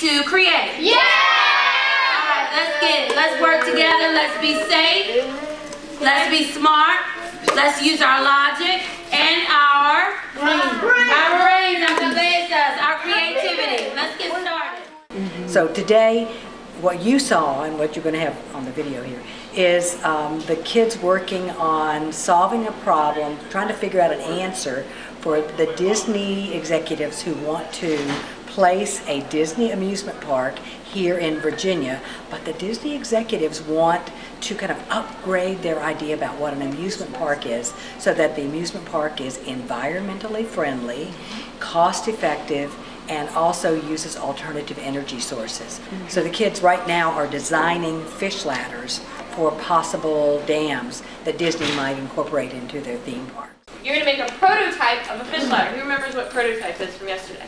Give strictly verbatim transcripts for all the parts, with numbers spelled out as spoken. to create. Yeah! All right, let's get it. Let's work together. Let's be safe. Let's be smart. Let's use our logic and our brains, our brains, our cabezas, our creativity. Let's get started. Mm-hmm. So today, what you saw and what you're going to have on the video here is um, the kids working on solving a problem, trying to figure out an answer for the Disney executives who want to place a Disney amusement park here in Virginia, but the Disney executives want to kind of upgrade their idea about what an amusement park is so that the amusement park is environmentally friendly, cost effective, and also uses alternative energy sources. Mm-hmm. So the kids right now are designing fish ladders for possible dams that Disney might incorporate into their theme park. You're going to make a prototype of a fish ladder. Who remembers what prototype is from yesterday?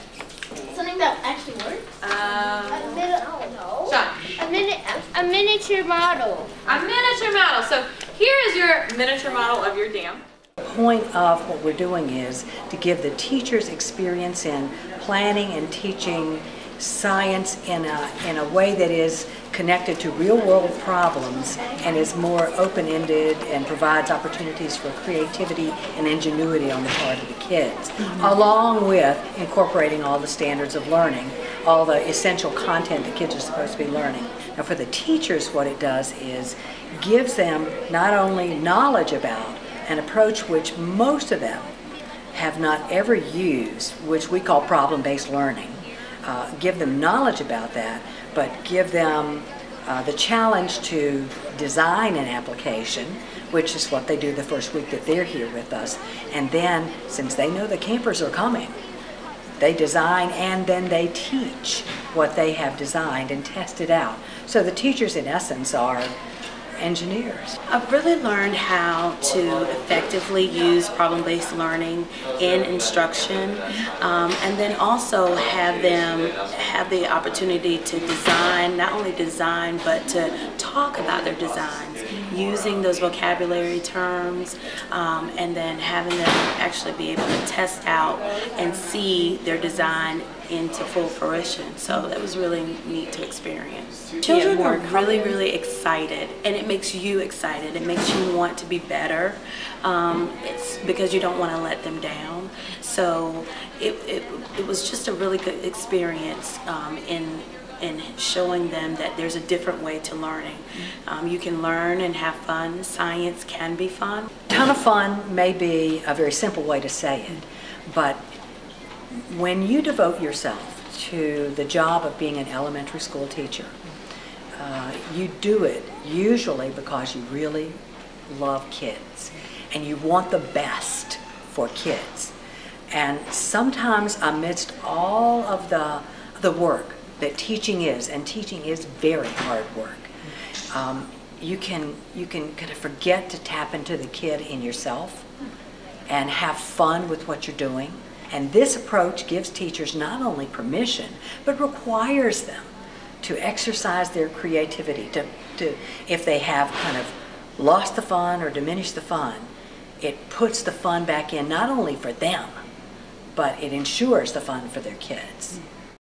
Something that actually works? Um, a, mini oh, no. a, mini a miniature model. A miniature model. So here is your miniature model of your dam. The point of what we're doing is to give the teachers experience in planning and teaching science in a, in a way that is connected to real-world problems and is more open-ended and provides opportunities for creativity and ingenuity on the part of the kids, mm-hmm. along with incorporating all the standards of learning, all the essential content the kids are supposed to be learning. Now for the teachers, what it does is gives them not only knowledge about an approach which most of them have not ever used, which we call problem-based learning. Uh, give them knowledge about that, but give them uh, the challenge to design an application, which is what they do the first week that they're here with us. And then, since they know the campers are coming, they design and then they teach what they have designed and tested out. So the teachers, in essence, are engineers. I've really learned how to effectively use problem-based learning in instruction, um, and then also have them have the opportunity to design, not only design, but to talk about their designs, using those vocabulary terms, um, and then having them actually be able to test out and see their design into full fruition. So that was really neat to experience. Children are really, really excited, and it makes you excited. It makes you want to be better. Um, it's because you don't want to let them down. So it, it, it was just a really good experience um, in and showing them that there's a different way to learning. Um, you can learn and have fun. Science can be fun. A ton of fun may be a very simple way to say it, but when you devote yourself to the job of being an elementary school teacher, uh, you do it usually because you really love kids and you want the best for kids. And sometimes amidst all of the, the work that teaching is, and teaching is very hard work, um, you can you can kind of forget to tap into the kid in yourself and have fun with what you're doing. And this approach gives teachers not only permission, but requires them to exercise their creativity. To, to if they have kind of lost the fun or diminished the fun, it puts the fun back in, not only for them, but it ensures the fun for their kids.